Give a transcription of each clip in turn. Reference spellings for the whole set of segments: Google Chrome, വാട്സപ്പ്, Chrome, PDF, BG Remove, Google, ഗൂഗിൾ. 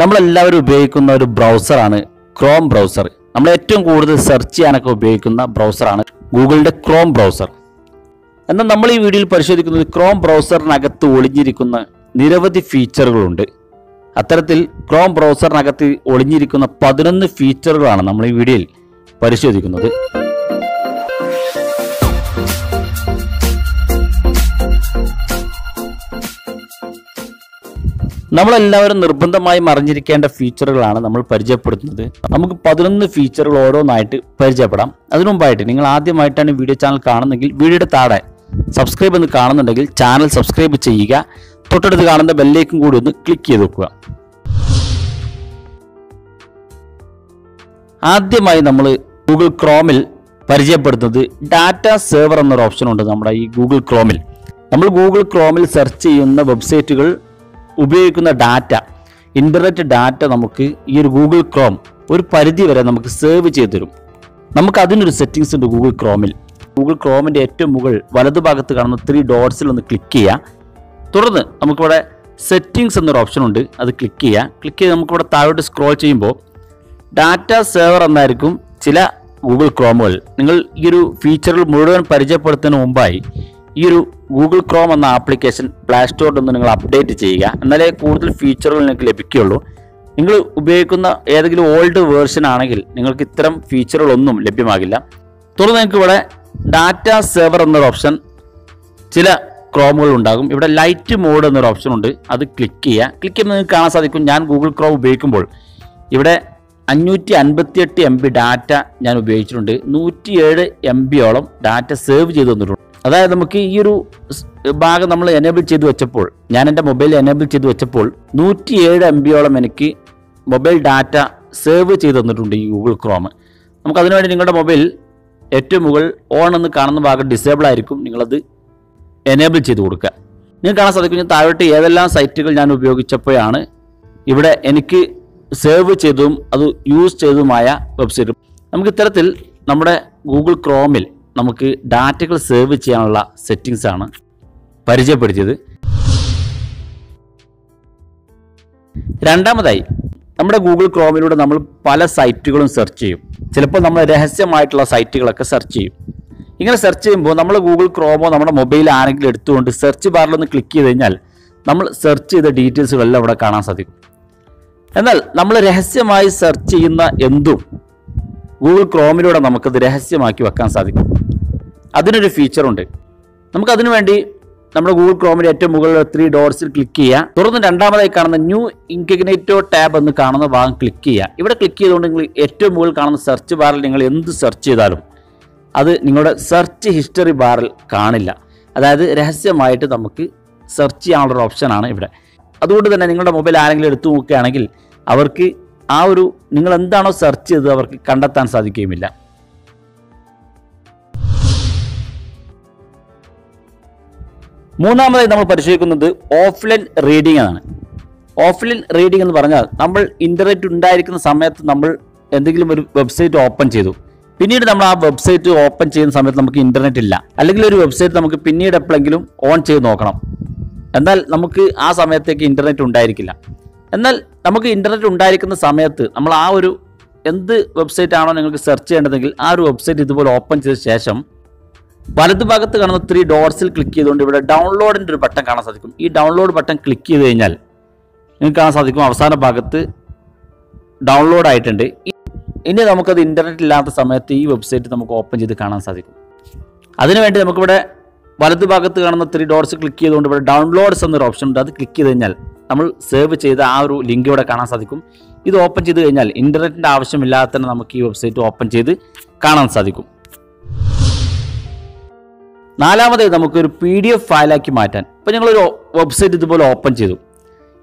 നമ്മളെല്ലാവരും ഉപയോഗിക്കുന്ന ഒരു ബ്രൗസറാണ് ക്രോം ബ്രൗസർ. നമ്മൾ ഏറ്റവും കൂടുതൽ സെർച്ച് ചെയ്യാനൊക്കെ ഉപയോഗിക്കുന്ന ബ്രൗസറാണ് ഗൂഗിളിൻ്റെ ക്രോം ബ്രൗസർ. എന്നാൽ നമ്മൾ ഈ വീഡിയോയിൽ പരിശോധിക്കുന്നത് ക്രോം ബ്രൗസറിനകത്ത് ഒളിഞ്ഞിരിക്കുന്ന നിരവധി ഫീച്ചറുകളുണ്ട്. അത്തരത്തിൽ ക്രോം ബ്രൗസറിനകത്ത് ഒളിഞ്ഞിരിക്കുന്ന 11 ഫീച്ചറുകളാണ് നമ്മൾ ഈ വീഡിയോയിൽ പരിശോധിക്കുന്നത്. നമ്മളെല്ലാവരും നിർബന്ധമായും അറിഞ്ഞിരിക്കേണ്ട ഫീച്ചറുകളാണ് നമ്മൾ പരിചയപ്പെടുത്തുന്നത്. നമുക്ക് 11 ഫീച്ചറുകൾ ഓരോന്നായിട്ട് പരിചയപ്പെടാം. അതിനുമുമ്പായിട്ട് നിങ്ങൾ ആദ്യമായിട്ടാണ് വീഡിയോ ചാനൽ കാണുന്നെങ്കിൽ വീഡിയോയുടെ താഴെ സബ്സ്ക്രൈബ് എന്ന് കാണുന്നുണ്ടെങ്കിൽ ചാനൽ സബ്സ്ക്രൈബ് ചെയ്യുക. തൊട്ടടുത്ത് കാണുന്ന ബെല്ലേക്കും കൂടി ഒന്ന് ക്ലിക്ക് ചെയ്ത് വെക്കുക. ആദ്യമായി നമ്മൾ ഗൂഗിൾ ക്രോമിൽ പരിചയപ്പെടുത്തുന്നത് ഡാറ്റ സേവർ എന്നൊരു ഓപ്ഷൻ ഉണ്ട്. നമ്മുടെ ഈ ഗൂഗിൾ ക്രോമിൽ നമ്മൾ ഗൂഗിൾ ക്രോമിൽ സെർച്ച് ചെയ്യുന്ന വെബ്സൈറ്റുകൾ ഉപയോഗിക്കുന്ന ഡാറ്റ, ഇൻ്റർനെറ്റ് ഡാറ്റ നമുക്ക് ഈ ഒരു ഗൂഗിൾ ക്രോം ഒരു പരിധി വരെ നമുക്ക് സേവ് ചെയ്ത് തരും. നമുക്ക് അതിനൊരു സെറ്റിങ്സ് ഉണ്ട് ഗൂഗിൾ ക്രോമിൽ. ഗൂഗിൾ ക്രോമിൻ്റെ ഏറ്റവും മുകൾ വലതുഭാഗത്ത് കാണുന്ന 3 ഡോട്ട്സിൽ ഒന്ന് ക്ലിക്ക് ചെയ്യുക. തുടർന്ന് നമുക്കിവിടെ സെറ്റിങ്സ് എന്നൊരു ഓപ്ഷൻ ഉണ്ട്, അത് ക്ലിക്ക് ചെയ്യുക. ക്ലിക്ക് ചെയ്ത് നമുക്കിവിടെ താഴോട്ട് സ്ക്രോൾ ചെയ്യുമ്പോൾ ഡാറ്റ സേവർ എന്നായിരിക്കും ചില ഗൂഗിൾ ക്രോമുകൾ. നിങ്ങൾ ഈ ഒരു ഫീച്ചറുകൾ മുഴുവൻ പരിചയപ്പെടുത്തുന്നതിന് മുമ്പായി ഈ ഒരു ഗൂഗിൾ ക്രോം എന്ന ആപ്ലിക്കേഷൻ പ്ലേ സ്റ്റോറിൽ നിന്ന് നിങ്ങൾ അപ്ഡേറ്റ് ചെയ്യുക. എന്നാലേ കൂടുതൽ ഫീച്ചറുകൾ നിങ്ങൾക്ക് ലഭിക്കുകയുള്ളൂ. നിങ്ങൾ ഉപയോഗിക്കുന്ന ഏതെങ്കിലും ഓൾഡ് വേർഷൻ ആണെങ്കിൽ നിങ്ങൾക്ക് ഇത്തരം ഫീച്ചറുകളൊന്നും ലഭ്യമാകില്ല. തുടർന്ന് നിങ്ങൾക്കിവിടെ ഡാറ്റ സേവർ എന്നൊരു ഓപ്ഷൻ ചില ക്രോമുകൾ ഉണ്ടാകും. ഇവിടെ ലൈറ്റ് മോഡ് എന്നൊരു ഓപ്ഷൻ ഉണ്ട്, അത് ക്ലിക്ക് ചെയ്യുക. ക്ലിക്ക് ചെയ്യുമ്പോൾ നിങ്ങൾക്ക് കാണാൻ സാധിക്കും ഞാൻ ഗൂഗിൾ ക്രോം ഉപയോഗിക്കുമ്പോൾ ഇവിടെ 558 MB ഡാറ്റ ഞാൻ ഉപയോഗിച്ചിട്ടുണ്ട്, 107 MBയോളം ഡാറ്റ സേവ് ചെയ്ത് തന്നിട്ടുണ്ട്. അതായത് നമുക്ക് ഈ ഒരു ഭാഗം നമ്മൾ എനേബിൾ ചെയ്ത് വെച്ചപ്പോൾ, ഞാൻ എൻ്റെ മൊബൈൽ എനേബിൾ ചെയ്ത് വെച്ചപ്പോൾ 107 MBയോളം എനിക്ക് മൊബൈൽ ഡാറ്റ സേവ് ചെയ്ത് തന്നിട്ടുണ്ട് ഈ ഗൂഗിൾ ക്രോം. നമുക്ക് അതിനുവേണ്ടി നിങ്ങളുടെ മൊബൈൽ ഏറ്റവും മുകൾ ഓൺ എന്ന് കാണുന്ന ഭാഗം ഡിസേബിൾ ആയിരിക്കും, നിങ്ങളത് എനേബിൾ ചെയ്ത് കൊടുക്കുക. നിങ്ങൾക്ക് കാണാൻ സാധിക്കും താഴോട്ട് ഏതെല്ലാം സൈറ്റുകൾ ഞാൻ ഉപയോഗിച്ചപ്പോഴാണ് ഇവിടെ എനിക്ക് സേവ് ചെയ്തതും അത് യൂസ് ചെയ്തതുമായ വെബ്സൈറ്റ്. നമുക്ക് ഇത്തരത്തിൽ നമ്മുടെ ഗൂഗിൾ ക്രോമിൽ നമുക്ക് ഡാറ്റകൾ സേവ് ചെയ്യാനുള്ള സെറ്റിങ്സാണ് പരിചയപ്പെടുത്തിയത്. രണ്ടാമതായി നമ്മുടെ ഗൂഗിൾ ക്രോമിലൂടെ നമ്മൾ പല സൈറ്റുകളും സെർച്ച് ചെയ്യും. ചിലപ്പോൾ നമ്മൾ രഹസ്യമായിട്ടുള്ള സൈറ്റുകളൊക്കെ സെർച്ച് ചെയ്യും. ഇങ്ങനെ സെർച്ച് ചെയ്യുമ്പോൾ നമ്മൾ ഗൂഗിൾ ക്രോമോ നമ്മുടെ മൊബൈൽ ആരെങ്കിലും എടുത്തുകൊണ്ട് സെർച്ച് ബാറിലൊന്ന് ക്ലിക്ക് ചെയ്ത് കഴിഞ്ഞാൽ നമ്മൾ സെർച്ച് ചെയ്ത ഡീറ്റെയിൽസുകളെല്ലാം ഇവിടെ കാണാൻ സാധിക്കും. എന്നാൽ നമ്മൾ രഹസ്യമായി സെർച്ച് ചെയ്യുന്ന എന്തും ഗൂഗിൾ ക്രോമിലൂടെ നമുക്കത് രഹസ്യമാക്കി വെക്കാൻ സാധിക്കും. അതിനൊരു ഫീച്ചറുണ്ട്. നമുക്കതിനു വേണ്ടി നമ്മുടെ ഗൂഗിൾ ക്രോമിൻ്റെ ഏറ്റവും മുകളിൽ 3 ഡോട്ട്സിൽ ക്ലിക്ക് ചെയ്യുക. തുടർന്ന് രണ്ടാമതായി കാണുന്ന ന്യൂ ഇൻകഗ്നേറ്റോ ടാബ് എന്ന് കാണുന്ന ഭാഗം ക്ലിക്ക് ചെയ്യുക. ഇവിടെ ക്ലിക്ക് ചെയ്തുകൊണ്ട് നിങ്ങൾ ഏറ്റവും മുകളിൽ കാണുന്ന സെർച്ച് ബാറിൽ നിങ്ങൾ എന്ത് സെർച്ച് ചെയ്താലും അത് നിങ്ങളുടെ സെർച്ച് ഹിസ്റ്ററി ബാറിൽ കാണില്ല. അതായത് രഹസ്യമായിട്ട് നമുക്ക് സെർച്ച് ചെയ്യാനുള്ളൊരു ഓപ്ഷനാണ് ഇവിടെ. അതുകൊണ്ട് തന്നെ നിങ്ങളുടെ മൊബൈൽ ആരെങ്കിലും എടുത്തു നോക്കുകയാണെങ്കിൽ അവർക്ക് ആ ഒരു നിങ്ങൾ എന്താണോ സെർച്ച് ചെയ്തത് അവർക്ക് കണ്ടെത്താൻ സാധിക്കുകയുമില്ല. മൂന്നാമതായി നമ്മൾ പരിശോധിക്കുന്നത് ഓഫ്ലൈൻ റീഡിംഗ് ആണ്. ഓഫ്ലൈൻ റീഡിംഗ് എന്ന് പറഞ്ഞാൽ നമ്മൾ ഇൻ്റർനെറ്റ് ഉണ്ടായിരിക്കുന്ന സമയത്ത് നമ്മൾ എന്തെങ്കിലും ഒരു വെബ്സൈറ്റ് ഓപ്പൺ ചെയ്തു, പിന്നീട് നമ്മൾ ആ വെബ്സൈറ്റ് ഓപ്പൺ ചെയ്യുന്ന സമയത്ത് നമുക്ക് ഇൻ്റർനെറ്റ് ഇല്ല, അല്ലെങ്കിൽ ഒരു വെബ്സൈറ്റ് നമുക്ക് പിന്നീട് എപ്പോഴെങ്കിലും ഓൺ ചെയ്ത് നോക്കണം, എന്നാൽ നമുക്ക് ആ സമയത്തേക്ക് ഇൻ്റർനെറ്റ് ഉണ്ടായിരിക്കില്ല. എന്നാൽ നമുക്ക് ഇൻ്റർനെറ്റ് ഉണ്ടായിരിക്കുന്ന സമയത്ത് നമ്മൾ ആ ഒരു എന്ത് വെബ്സൈറ്റ് ആണോ നിങ്ങൾക്ക് സെർച്ച് ചെയ്യേണ്ടതെങ്കിൽ ആ ഒരു വെബ്സൈറ്റ് ഇതുപോലെ ഓപ്പൺ ചെയ്ത ശേഷം വലതുഭാഗത്ത് കാണുന്ന 3 ഡോട്ട്സിൽ ക്ലിക്ക് ചെയ്തുകൊണ്ട് ഇവിടെ ഡൗൺലോഡിൻ്റെ ഒരു ബട്ടൺ കാണാൻ സാധിക്കും. ഈ ഡൗൺലോഡ് ബട്ടൺ ക്ലിക്ക് ചെയ്ത് കഴിഞ്ഞാൽ നിങ്ങൾക്ക് കാണാൻ സാധിക്കും അവസാന ഭാഗത്ത് ഡൗൺലോഡ് ആയിട്ടുണ്ട്. ഇനി നമുക്കത് ഇൻ്റർനെറ്റ് ഇല്ലാത്ത സമയത്ത് ഈ വെബ്സൈറ്റ് നമുക്ക് ഓപ്പൺ ചെയ്ത് കാണാൻ സാധിക്കും. അതിനുവേണ്ടി നമുക്കിവിടെ വലതുഭാഗത്ത് കാണുന്ന 3 ഡോട്ട്സ് ക്ലിക്ക് ചെയ്തുകൊണ്ട് ഇവിടെ ഡൗൺലോഡ്സ് എന്നൊരു ഓപ്ഷൻ ഉണ്ട്, അത് ക്ലിക്ക് ചെയ്ത് കഴിഞ്ഞാൽ നമ്മൾ സേവ് ചെയ്ത ആ ഒരു ലിങ്ക് ഇവിടെ കാണാൻ സാധിക്കും. ഇത് ഓപ്പൺ ചെയ്ത് കഴിഞ്ഞാൽ ഇൻ്റർനെറ്റിൻ്റെ ആവശ്യമില്ലാതെ തന്നെ നമുക്ക് ഈ വെബ്സൈറ്റ് ഓപ്പൺ ചെയ്ത് കാണാൻ സാധിക്കും. നാലാമതായി നമുക്കൊരു PDF ഫയലാക്കി മാറ്റാൻ. ഇപ്പോൾ ഞങ്ങളൊരു വെബ്സൈറ്റ് ഇതുപോലെ ഓപ്പൺ ചെയ്തു.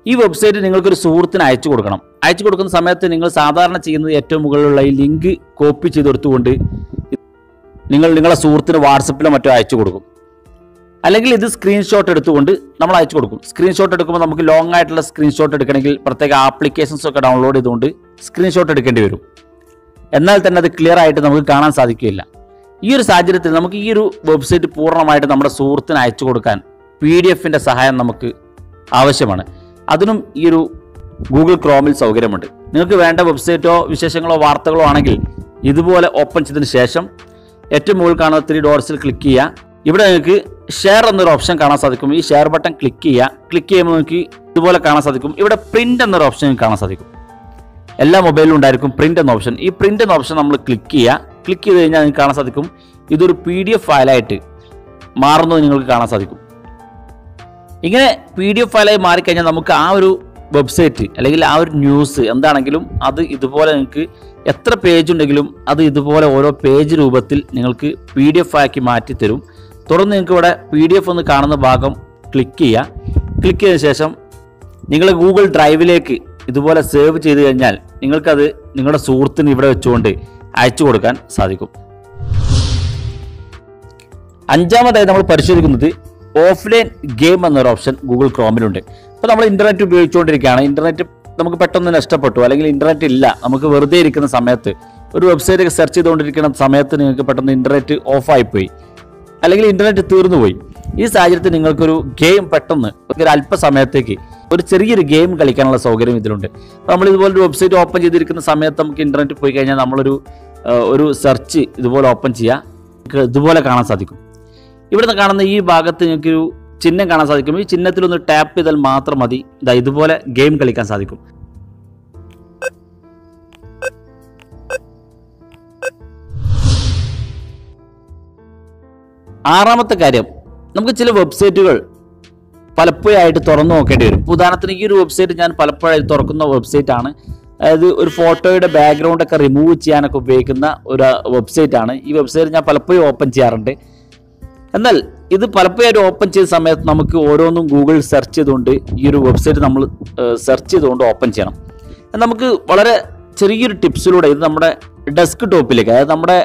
ഈ വെബ്സൈറ്റ് നിങ്ങൾക്കൊരു സുഹൃത്തിന് അയച്ചു കൊടുക്കണം. അയച്ചു കൊടുക്കുന്ന സമയത്ത് നിങ്ങൾ സാധാരണ ചെയ്യുന്നത് ഏറ്റവും മുകളിലുള്ള ഈ ലിങ്ക് കോപ്പി ചെയ്ത് കൊടുത്തുകൊണ്ട് നിങ്ങൾ നിങ്ങളുടെ സുഹൃത്തിന് വാട്സപ്പിലോ മറ്റോ അയച്ചു കൊടുക്കും, അല്ലെങ്കിൽ ഇത് സ്ക്രീൻഷോട്ട് എടുത്തുകൊണ്ട് നമ്മൾ അയച്ചു കൊടുക്കും. സ്ക്രീൻഷോട്ട് എടുക്കുമ്പോൾ നമുക്ക് ലോങ് ആയിട്ടുള്ള സ്ക്രീൻഷോട്ട് എടുക്കണമെങ്കിൽ പ്രത്യേക ആപ്ലിക്കേഷൻസൊക്കെ ഡൗൺലോഡ് ചെയ്തുകൊണ്ട് സ്ക്രീൻഷോട്ട് എടുക്കേണ്ടി വരും. എന്നാൽ തന്നെ അത് ക്ലിയർ ആയിട്ട് നമുക്ക് കാണാൻ സാധിക്കുകയില്ല. ഈ ഒരു സാഹചര്യത്തിൽ നമുക്ക് ഈ ഒരു വെബ്സൈറ്റ് പൂർണ്ണമായിട്ട് നമ്മുടെ സുഹൃത്തിന് അയച്ചു കൊടുക്കാൻ PDF-ൻ്റെ സഹായം നമുക്ക് ആവശ്യമാണ്. അതിനും ഈ ഒരു Google Chrome is available. If you have a website or open to the session, three doors. Click here. Share on the option, share button, click here. Click here. Print on the option. Ella mobile undaayirkum print an option. This print an option nammal click cheyidu kayinjal ningalku kaanan sadhikkum. Idu oru PDF file aayittu maarunnu ningalku kaanan sadhikkum. Ingane PDF file ayi maari kayinjal namukku aa oru website allekil aa oru news endaanengilum adu idupole ningalku etra page undengilum adu idupole oro page roopathil ningalku PDF aaki maatti therum. Torunnu ningalku ivade PDF ennu kaanunna bhagam click cheya. Click cheyidha shesham ningale Google Drive ilekku ഇതുപോലെ save ചെയ്തു കഴിഞ്ഞാൽ നിങ്ങൾക്ക് അത് നിങ്ങളുടെ സുഹൃത്തിന് ഇവിടെ വെച്ചുകൊണ്ട് അയച്ചു കൊടുക്കാൻ സാധിക്കും. അഞ്ചാമതായി നമ്മൾ പരിശോധിക്കുന്നത് ഓഫ്ലൈൻ ഗെയിം എന്നൊരു ഓപ്ഷൻ Google Chrome ൽ ഉണ്ട്. അപ്പോൾ നമ്മൾ ഇന്റർനെറ്റ് ഉപയോഗിച്ചുകൊണ്ടിരിക്കുകയാണ്. ഇന്റർനെറ്റ് നമുക്ക് പെട്ടെന്ന് നഷ്ടപ്പെട്ടു അല്ലെങ്കിൽ ഇന്റർനെറ്റ് ഇല്ല. നമുക്ക് വെറുതെ ഇരിക്കുന്ന സമയത്ത് ഒരു വെബ്സൈറ്റ് ഒക്കെ സെർച്ച് ചെയ്തുകൊണ്ടിരിക്കുന്ന സമയത്ത് നിങ്ങൾക്ക് പെട്ടെന്ന് ഇന്റർനെറ്റ് ഓഫ് ആയി പോയി. അല്ലെങ്കിൽ ഇന്റർനെറ്റ് തീർന്നു പോയി. ഈ സാഹചര്യത്തിൽ നിങ്ങൾക്ക് ഒരു ഗെയിം പെട്ടെന്ന് ഒരു അല്പസമയത്തേക്ക് ഒരു ചെറിയൊരു ഗെയിം കളിക്കാനുള്ള സൗകര്യം ഇതിലുണ്ട്. നമ്മൾ ഇതുപോലെ വെബ്സൈറ്റ് ഓപ്പൺ ചെയ്തിരിക്കുന്ന സമയത്ത് നമുക്ക് ഇന്റർനെറ്റ് പോയി കഴിഞ്ഞാൽ നമ്മൾ ഒരു സെർച്ച് ഇതുപോലെ ഓപ്പൺ ചെയ്യാം. ഇതുപോലെ കാണാൻ സാധിക്കും. ഇവിടുന്ന് കാണുന്ന ഈ ഭാഗത്ത് നിങ്ങൾക്ക് ഒരു ചിഹ്നം കാണാൻ സാധിക്കും. ഈ ചിഹ്നത്തിൽ ഒന്ന് ടാപ്പ് ചെയ്താൽ മാത്രം മതി. ഇതാ ഇതുപോലെ ഗെയിം കളിക്കാൻ സാധിക്കും. ആറാമത്തെ കാര്യം, നമുക്ക് ചില വെബ്സൈറ്റുകൾ പലപ്പോഴായിട്ട് തുറന്നു നോക്കേണ്ടി വരും. ഉദാഹരണത്തിന് ഈ ഒരു വെബ്സൈറ്റ് ഞാൻ പലപ്പോഴായി തുറക്കുന്ന വെബ്സൈറ്റാണ്. അതായത് ഒരു ഫോട്ടോയുടെ ബാക്ക്ഗ്രൗണ്ട് ഒക്കെ റിമൂവ് ചെയ്യാനൊക്കെ ഉപയോഗിക്കുന്ന ഒരു വെബ്സൈറ്റാണ്. ഈ വെബ്സൈറ്റ് ഞാൻ പലപ്പോഴും ഓപ്പൺ ചെയ്യാറുണ്ട്. എന്നാൽ ഇത് പലപ്പോഴായിട്ട് ഓപ്പൺ ചെയ്ത സമയത്ത് നമുക്ക് ഓരോന്നും ഗൂഗിൾ സെർച്ച് ചെയ്തുകൊണ്ട് ഈ ഒരു വെബ്സൈറ്റ് നമ്മൾ സെർച്ച് ചെയ്തുകൊണ്ട് ഓപ്പൺ ചെയ്യണം. നമുക്ക് വളരെ ചെറിയൊരു ടിപ്സിലൂടെ ഇത് നമ്മുടെ ഡെസ്ക് ടോപ്പിലേക്ക്, അതായത് നമ്മുടെ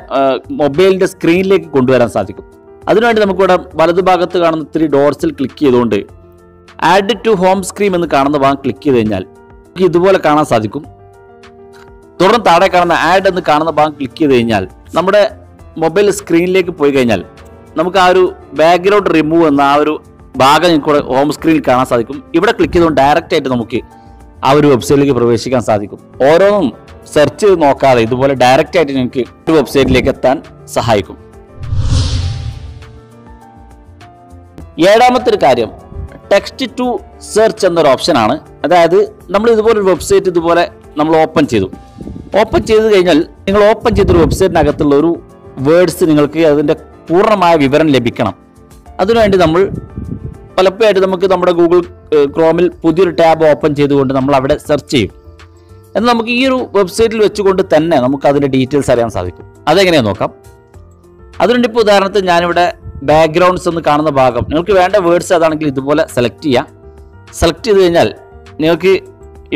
മൊബൈലിൻ്റെ സ്ക്രീനിലേക്ക് കൊണ്ടുവരാൻ സാധിക്കും. അതിനുവേണ്ടി നമുക്കിവിടെ വലതുഭാഗത്ത് കാണുന്ന ത്രീ ഡോർസിൽ ക്ലിക്ക് ചെയ്തുകൊണ്ട് ആഡ് ടു ഹോം സ്ക്രീൻ എന്ന് കാണുന്ന ഭാഗം ക്ലിക്ക് ചെയ്ത് കഴിഞ്ഞാൽ നമുക്ക് ഇതുപോലെ കാണാൻ സാധിക്കും. തുടർന്ന് താഴെ കാണുന്ന ആഡ് എന്ന് കാണുന്ന ഭാഗം ക്ലിക്ക് ചെയ്ത് കഴിഞ്ഞാൽ നമ്മുടെ മൊബൈൽ സ്ക്രീനിലേക്ക് പോയി കഴിഞ്ഞാൽ നമുക്ക് ആ ഒരു ബാക്ക്ഗ്രൗണ്ട് റിമൂവ് എന്ന ആ ഒരു ഭാഗം നിങ്ങൾക്ക് ഹോം സ്ക്രീനിൽ കാണാൻ സാധിക്കും. ഇവിടെ ക്ലിക്ക് ചെയ്തുകൊണ്ട് ഡയറക്റ്റ് ആയിട്ട് നമുക്ക് ആ ഒരു വെബ്സൈറ്റിലേക്ക് പ്രവേശിക്കാൻ സാധിക്കും. ഓരോന്നും സെർച്ച് ചെയ്ത് നോക്കാതെ ഇതുപോലെ ഡയറക്റ്റ് ആയിട്ട് നിങ്ങൾക്ക് ഒരു വെബ്സൈറ്റിലേക്ക് എത്താൻ സഹായിക്കും. ഏഴാമത്തെ ഒരു കാര്യം ടെക്സ്റ്റ് ടു സെർച്ച് എന്നൊരു ഓപ്ഷനാണ്. അതായത് നമ്മൾ ഇതുപോലൊരു വെബ്സൈറ്റ് ഇതുപോലെ നമ്മൾ ഓപ്പൺ ചെയ്തു. ഓപ്പൺ ചെയ്ത് കഴിഞ്ഞാൽ നിങ്ങൾ ഓപ്പൺ ചെയ്തൊരു വെബ്സൈറ്റിനകത്തുള്ള ഒരു വേർഡ്സ് നിങ്ങൾക്ക് അതിൻ്റെ പൂർണ്ണമായ വിവരം ലഭിക്കണം. അതിനുവേണ്ടി നമ്മൾ പലപ്പോഴായിട്ട് നമുക്ക് നമ്മുടെ ഗൂഗിൾ ക്രോമിൽ പുതിയൊരു ടാബ് ഓപ്പൺ ചെയ്തുകൊണ്ട് നമ്മൾ അവിടെ സെർച്ച് ചെയ്യും. എന്നാൽ നമുക്ക് ഈ ഒരു വെബ്സൈറ്റിൽ വെച്ചുകൊണ്ട് തന്നെ നമുക്ക് അതിൻ്റെ ഡീറ്റെയിൽസ് അറിയാൻ സാധിക്കും. അതെങ്ങനെയാണ് നോക്കാം. അതുകൊണ്ട് ഇപ്പോൾ ഉദാഹരണത്തിന് ഞാനിവിടെ ബാക്ക്ഗ്രൗണ്ട്സ് എന്ന് കാണുന്ന ഭാഗം നിങ്ങൾക്ക് വേണ്ട വേർഡ്സ് അതാണെങ്കിൽ ഇതുപോലെ സെലക്ട് ചെയ്യാം. സെലക്ട് ചെയ്ത് കഴിഞ്ഞാൽ നിങ്ങൾക്ക്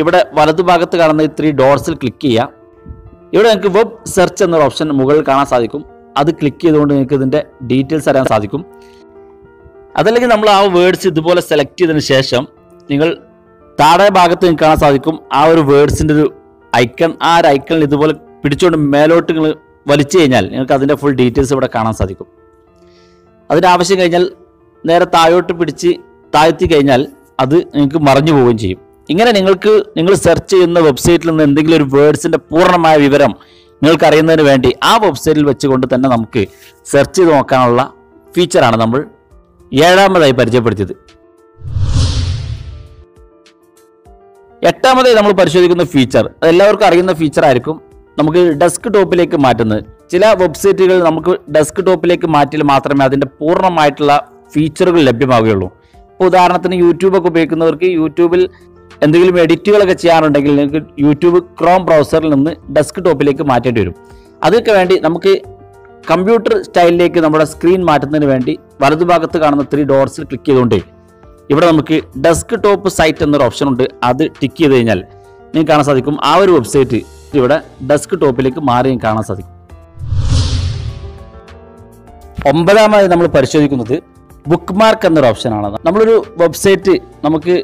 ഇവിടെ വലതുഭാഗത്ത് കാണുന്ന ഈ ത്രീ ഡോട്ട്സിൽ ക്ലിക്ക് ചെയ്യാം. ഇവിടെ നിങ്ങൾക്ക് വെബ് സെർച്ച് എന്നൊരു ഓപ്ഷൻ മുകളിൽ കാണാൻ സാധിക്കും. അത് ക്ലിക്ക് ചെയ്തുകൊണ്ട് നിങ്ങൾക്ക് ഇതിൻ്റെ ഡീറ്റെയിൽസ് അറിയാൻ സാധിക്കും. അതല്ലെങ്കിൽ നമ്മൾ ആ വേർഡ്സ് ഇതുപോലെ സെലക്ട് ചെയ്തതിന് ശേഷം നിങ്ങൾ താഴെ ഭാഗത്ത് നിങ്ങൾക്ക് കാണാൻ സാധിക്കും ആ ഒരു വേർഡ്സിൻ്റെ ഒരു ഐക്കൺ. ആ ഒരു ഐക്കണിൽ ഇതുപോലെ പിടിച്ചുകൊണ്ട് മേലോട്ട് നിങ്ങൾ വലിച്ചു കഴിഞ്ഞാൽ നിങ്ങൾക്ക് അതിൻ്റെ ഫുൾ ഡീറ്റെയിൽസ് ഇവിടെ കാണാൻ സാധിക്കും. അതിനാവശ്യം കഴിഞ്ഞാൽ നേരെ താഴോട്ട് പിടിച്ച് താഴ്ത്തി കഴിഞ്ഞാൽ അത് നിങ്ങൾക്ക് മറിഞ്ഞു പോവുകയും ചെയ്യും. ഇങ്ങനെ നിങ്ങൾക്ക് നിങ്ങൾ സെർച്ച് ചെയ്യുന്ന വെബ്സൈറ്റിൽ നിന്ന് എന്തെങ്കിലും ഒരു വേർഡ്സിൻ്റെ പൂർണ്ണമായ വിവരം നിങ്ങൾക്ക് അറിയുന്നതിന് വേണ്ടി ആ വെബ്സൈറ്റിൽ വെച്ചുകൊണ്ട് തന്നെ നമുക്ക് സെർച്ച് ചെയ്ത് നോക്കാനുള്ള ഫീച്ചറാണ് നമ്മൾ ഏഴാമതായി പരിചയപ്പെടുത്തിയത്. എട്ടാമതായി നമ്മൾ പരിശോധിക്കുന്ന ഫീച്ചർ, അതെല്ലാവർക്കും അറിയുന്ന ഫീച്ചറായിരിക്കും, നമുക്ക് ഡെസ്ക് ടോപ്പിലേക്ക് മാറ്റുന്നത്. ചില വെബ്സൈറ്റുകൾ നമുക്ക് ഡെസ്ക് ടോപ്പിലേക്ക് മാറ്റിയാൽ മാത്രമേ അതിൻ്റെ പൂർണ്ണമായിട്ടുള്ള ഫീച്ചറുകൾ ലഭ്യമാവുകയുള്ളൂ. ഇപ്പോൾ ഉദാഹരണത്തിന് യൂട്യൂബൊക്കെ ഉപയോഗിക്കുന്നവർക്ക് യൂട്യൂബിൽ എന്തെങ്കിലും എഡിറ്റുകളൊക്കെ ചെയ്യാനുണ്ടെങ്കിൽ നിങ്ങൾക്ക് യൂട്യൂബ് ക്രോം ബ്രൗസറിൽ നിന്ന് ഡെസ്ക് ടോപ്പിലേക്ക് മാറ്റേണ്ടി വരും. അതൊക്കെ വേണ്ടി നമുക്ക് കമ്പ്യൂട്ടർ സ്റ്റൈലിലേക്ക് നമ്മുടെ സ്ക്രീൻ മാറ്റുന്നതിന് വേണ്ടി വലതുഭാഗത്ത് കാണുന്ന ത്രീ ഡോട്ട്സിൽ ക്ലിക്ക് ചെയ്തുകൊണ്ട് ഇവിടെ നമുക്ക് ഡെസ്ക് ടോപ്പ് സൈറ്റ് എന്നൊരു ഓപ്ഷൻ ഉണ്ട്. അത് ടിക്ക് ചെയ്ത് കഴിഞ്ഞാൽ നിങ്ങൾക്ക് കാണാൻ സാധിക്കും ആ ഒരു വെബ്സൈറ്റ് ഇവിടെ ഡെസ്ക് ടോപ്പിലേക്ക് മാറിയും കാണാൻ സാധിക്കും. ഒമ്പതാമതായി നമ്മൾ പരിശോധിക്കുന്നത് ബുക്ക് മാർക്ക് എന്നൊരു ഓപ്ഷനാണ്. നമ്മളൊരു വെബ്സൈറ്റ് നമുക്ക്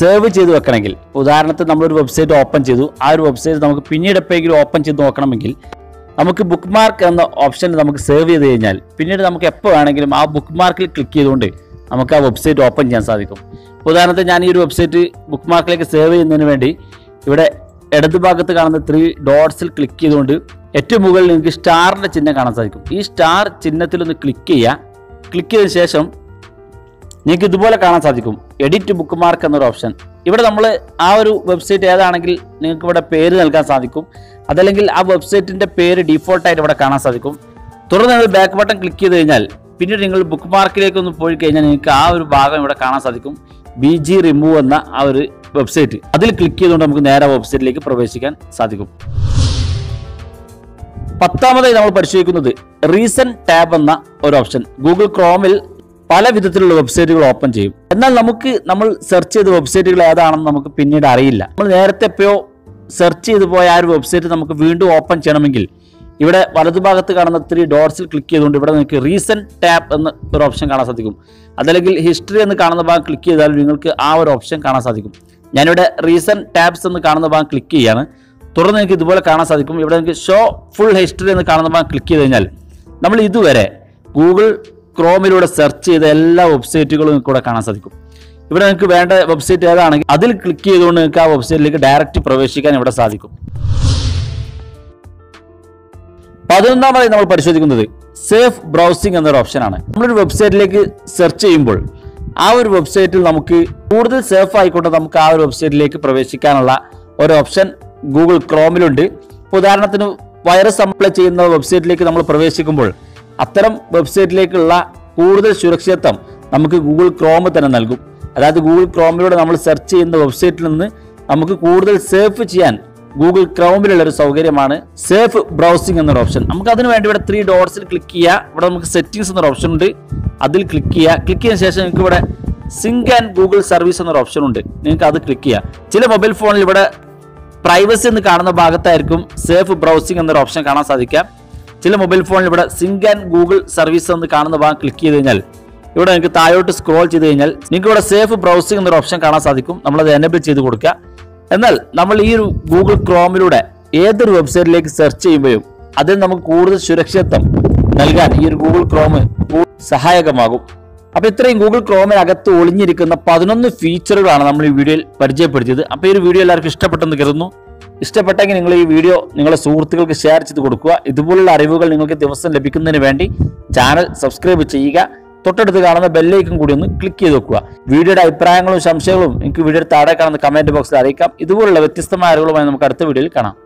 സേവ് ചെയ്ത് വെക്കണമെങ്കിൽ, ഉദാഹരണത്തിന് നമ്മളൊരു വെബ്സൈറ്റ് ഓപ്പൺ ചെയ്തു, ആ ഒരു വെബ്സൈറ്റ് നമുക്ക് പിന്നീട് എപ്പോഴെങ്കിലും ഓപ്പൺ ചെയ്ത് നോക്കണമെങ്കിൽ നമുക്ക് ബുക്ക് മാർക്ക് എന്ന ഓപ്ഷൻ നമുക്ക് സേവ് ചെയ്ത് കഴിഞ്ഞാൽ പിന്നീട് നമുക്ക് എപ്പോൾ വേണമെങ്കിലും ആ ബുക്ക് മാർക്കിൽ ക്ലിക്ക് ചെയ്തുകൊണ്ട് ആ നമുക്ക് ആ വെബ്സൈറ്റ് ഓപ്പൺ ചെയ്യാൻ സാധിക്കും. ഉദാഹരണത്തിന് ഞാൻ ഈ ഒരു വെബ്സൈറ്റ് ബുക്ക് മാർക്കിലേക്ക് സേവ് ചെയ്യുന്നതിന് വേണ്ടി ഇവിടെ ഇടത് ഭാഗത്ത് കാണുന്ന 3 dots ക്ലിക്ക് ചെയ്തുകൊണ്ട് ഏറ്റവും മുകളിൽ നിങ്ങൾക്ക് സ്റ്റാറിൻ്റെ ചിഹ്നം കാണാൻ സാധിക്കും. ഈ സ്റ്റാർ ചിഹ്നത്തിലൊന്ന് ക്ലിക്ക് ചെയ്യുക. ക്ലിക്ക് ചെയ്തതിന് ശേഷം നിങ്ങൾക്ക് ഇതുപോലെ കാണാൻ സാധിക്കും, എഡിറ്റ് ബുക്ക് മാർക്ക് എന്നൊരു ഓപ്ഷൻ. ഇവിടെ നമ്മൾ ആ ഒരു വെബ്സൈറ്റ് ഏതാണെങ്കിൽ നിങ്ങൾക്ക് ഇവിടെ പേര് നൽകാൻ സാധിക്കും, അതല്ലെങ്കിൽ ആ വെബ്സൈറ്റിൻ്റെ പേര് ഡിഫോൾട്ടായിട്ട് ഇവിടെ കാണാൻ സാധിക്കും. തുടർന്ന് നിങ്ങൾ ബാക്ക് ബട്ടൺ ക്ലിക്ക് ചെയ്ത് കഴിഞ്ഞാൽ പിന്നീട് നിങ്ങൾ ബുക്ക് മാർക്കിലേക്ക് ഒന്ന് പോയി കഴിഞ്ഞാൽ നിങ്ങൾക്ക് ആ ഒരു ഭാഗം ഇവിടെ കാണാൻ സാധിക്കും, BG Remove എന്ന ആ ഒരു വെബ്സൈറ്റ്. അതിൽ ക്ലിക്ക് ചെയ്തുകൊണ്ട് നമുക്ക് നേരെ വെബ്സൈറ്റിലേക്ക് പ്രവേശിക്കാൻ സാധിക്കും. 10ാമതായി നമ്മൾ പരിശോധിക്കുന്നത് റീസെൻറ്റ് ടാബ് എന്ന ഒരു ഓപ്ഷൻ. ഗൂഗിൾ ക്രോമിൽ പല വിധത്തിലുള്ള വെബ്സൈറ്റുകൾ ഓപ്പൺ ചെയ്യും, എന്നാൽ നമ്മൾ സെർച്ച് ചെയ്ത വെബ്സൈറ്റുകൾ ഏതാണെന്ന് നമുക്ക് പിന്നീട് അറിയില്ല. നമ്മൾ നേരത്തെ എപ്പോഴോ സെർച്ച് ചെയ്തു പോയ ആ ഒരു വെബ്സൈറ്റ് നമുക്ക് വീണ്ടും ഓപ്പൺ ചെയ്യണമെങ്കിൽ ഇവിടെ വലതുഭാഗത്ത് കാണുന്ന 3 dots ക്ലിക്ക് ചെയ്തുകൊണ്ട് ഇവിടെ നിങ്ങൾക്ക് റീസെൻറ്റ് ടാബ് എന്ന ഒരു ഓപ്ഷൻ കാണാൻ സാധിക്കും, അതല്ലെങ്കിൽ ഹിസ്റ്ററി എന്ന് കാണുന്ന ഭാഗം ക്ലിക്ക് ചെയ്താലും നിങ്ങൾക്ക് ആ ഒരു ഓപ്ഷൻ കാണാൻ സാധിക്കും. ഞാനിവിടെ റീസെൻറ്റ് ടാബ്സ് എന്ന് കാണുന്ന ഭാഗം ക്ലിക്ക് ചെയ്യാണ്. തുടർന്ന് നിങ്ങൾക്ക് ഇതുപോലെ കാണാൻ സാധിക്കും, ഇവിടെ നിങ്ങൾക്ക് ഷോ ഫുൾ ഹിസ്റ്ററി എന്ന് കാണുന്ന ഭാഗം ക്ലിക്ക് ചെയ്ത് കഴിഞ്ഞാൽ നമ്മൾ ഇതുവരെ ഗൂഗിൾ ക്രോമിലൂടെ സെർച്ച് ചെയ്ത എല്ലാ വെബ്സൈറ്റുകളും നിങ്ങൾക്ക് ഇവിടെ കാണാൻ സാധിക്കും. ഇവിടെ നിങ്ങൾക്ക് വേണ്ട വെബ്സൈറ്റ് ഏതാണെങ്കിൽ അതിൽ ക്ലിക്ക് ചെയ്തുകൊണ്ട് നിങ്ങൾക്ക് ആ വെബ്സൈറ്റിലേക്ക് ഡയറക്റ്റ് പ്രവേശിക്കാൻ ഇവിടെ സാധിക്കും. 11ാമതായി നമ്മൾ പരിശോധിക്കുന്നത് സേഫ് ബ്രൗസിംഗ് എന്നൊരു ഓപ്ഷനാണ്. നമ്മളൊരു വെബ്സൈറ്റിലേക്ക് സെർച്ച് ചെയ്യുമ്പോൾ ആ ഒരു വെബ്സൈറ്റിൽ നമുക്ക് കൂടുതൽ സേഫ് ആയിക്കൊണ്ട് നമുക്ക് ആ ഒരു വെബ്സൈറ്റിലേക്ക് പ്രവേശിക്കാനുള്ള ഒരു ഓപ്ഷൻ ഗൂഗിൾ ക്രോമിലുണ്ട്. ഉദാഹരണത്തിന് വൈറസ് അപ്ലൈ ചെയ്യുന്ന വെബ്സൈറ്റിലേക്ക് നമ്മൾ പ്രവേശിക്കുമ്പോൾ അത്തരം വെബ്സൈറ്റിലേക്കുള്ള കൂടുതൽ സുരക്ഷിതത്വം നമുക്ക് ഗൂഗിൾ ക്രോം തന്നെ നൽകും. അതായത് ഗൂഗിൾ ക്രോമിലൂടെ നമ്മൾ സെർച്ച് ചെയ്യുന്ന വെബ്സൈറ്റിൽ നിന്ന് നമുക്ക് കൂടുതൽ സേഫ് ചെയ്യാൻ ഗൂഗിൾ ക്രോമിലുള്ള ഒരു സൗകര്യമാണ് സേഫ് ബ്രൗസിംഗ് എന്നൊരു ഓപ്ഷൻ. നമുക്ക് അതിന് വേണ്ടി ഇവിടെ 3 dots ക്ലിക്ക് ചെയ്യുക. ഇവിടെ നമുക്ക് സെറ്റിംഗ്സ് എന്നൊരു ഓപ്ഷൻ ഉണ്ട്, അതിൽ ക്ലിക്ക് ചെയ്യുക. ക്ലിക്ക് ചെയ്തതിനു ശേഷം നിങ്ങൾക്ക് ഇവിടെ സിങ്ക് ആൻഡ് ഗൂഗിൾ സർവീസ് എന്നൊരു ഓപ്ഷൻ ഉണ്ട്, നിങ്ങൾക്ക് അത് ക്ലിക്ക് ചെയ്യുക. ചില മൊബൈൽ ഫോണിൽ ഇവിടെ പ്രൈവസി എന്ന് കാണുന്ന ഭാഗത്തായിരിക്കും സേഫ് ബ്രൗസിംഗ് എന്നൊരു ഓപ്ഷൻ കാണാൻ സാധിക്കുക. ചില മൊബൈൽ ഫോണിൽ ഇവിടെ സിങ്ക് ആൻഡ് ഗൂഗിൾ സർവീസ് എന്ന് കാണുന്ന ഭാഗം ക്ലിക്ക് ചെയ്ത് കഴിഞ്ഞാൽ ഇവിടെ നിങ്ങൾക്ക് താഴോട്ട് സ്ക്രോൾ ചെയ്ത് കഴിഞ്ഞാൽ നിങ്ങൾക്ക് ഇവിടെ സേഫ് ബ്രൗസിംഗ് എന്നൊരു ഓപ്ഷൻ കാണാൻ സാധിക്കും. നമ്മളത് എനേബിൾ ചെയ്ത് കൊടുക്കുക. എന്നാൽ നമ്മൾ ഈ ഒരു ഗൂഗിൾ ക്രോമിലൂടെ ഏതൊരു വെബ്സൈറ്റിലേക്ക് സെർച്ച് ചെയ്യുമ്പോഴും അതിൽ നമുക്ക് കൂടുതൽ സുരക്ഷിതത്വം നൽകാൻ ഈ ഒരു ഗൂഗിൾ ക്രോം സഹായകമാകും. അപ്പോൾ ഇത്രയും ഗൂഗിൾ ക്രോമിനകത്ത് ഒളിഞ്ഞിരിക്കുന്ന 11 ഫീച്ചറുകളാണ് നമ്മൾ ഈ വീഡിയോയിൽ പരിചയപ്പെടുത്തിയത്. അപ്പോൾ ഈ ഒരു വീഡിയോ എല്ലാവർക്കും ഇഷ്ടപ്പെട്ടെന്ന് കരുതുന്നു. ഇഷ്ടപ്പെട്ടെങ്കിൽ നിങ്ങൾ ഈ വീഡിയോ നിങ്ങളുടെ സുഹൃത്തുക്കൾക്ക് ഷെയർ ചെയ്ത് കൊടുക്കുക. ഇതുപോലുള്ള അറിവുകൾ നിങ്ങൾക്ക് ദിവസം ലഭിക്കുന്നതിന് വേണ്ടി ചാനൽ സബ്സ്ക്രൈബ് ചെയ്യുക. തൊട്ടടുത്ത് കാണുന്ന ബെല്ലൈക്കൺ കൂടി ഒന്ന് ക്ലിക്ക് ചെയ്ത് വെക്കുക. വീഡിയോയുടെ അഭിപ്രായങ്ങളും സംശയങ്ങളും നിങ്ങൾക്ക് വീഡിയോയുടെ താഴെ കാണുന്ന കമൻറ്റ് ബോക്സിൽ അറിയിക്കാം. ഇതുപോലുള്ള വ്യത്യസ്തമായ അറിവുകളുമായി നമുക്ക് അടുത്ത വീഡിയോയിൽ കാണാം.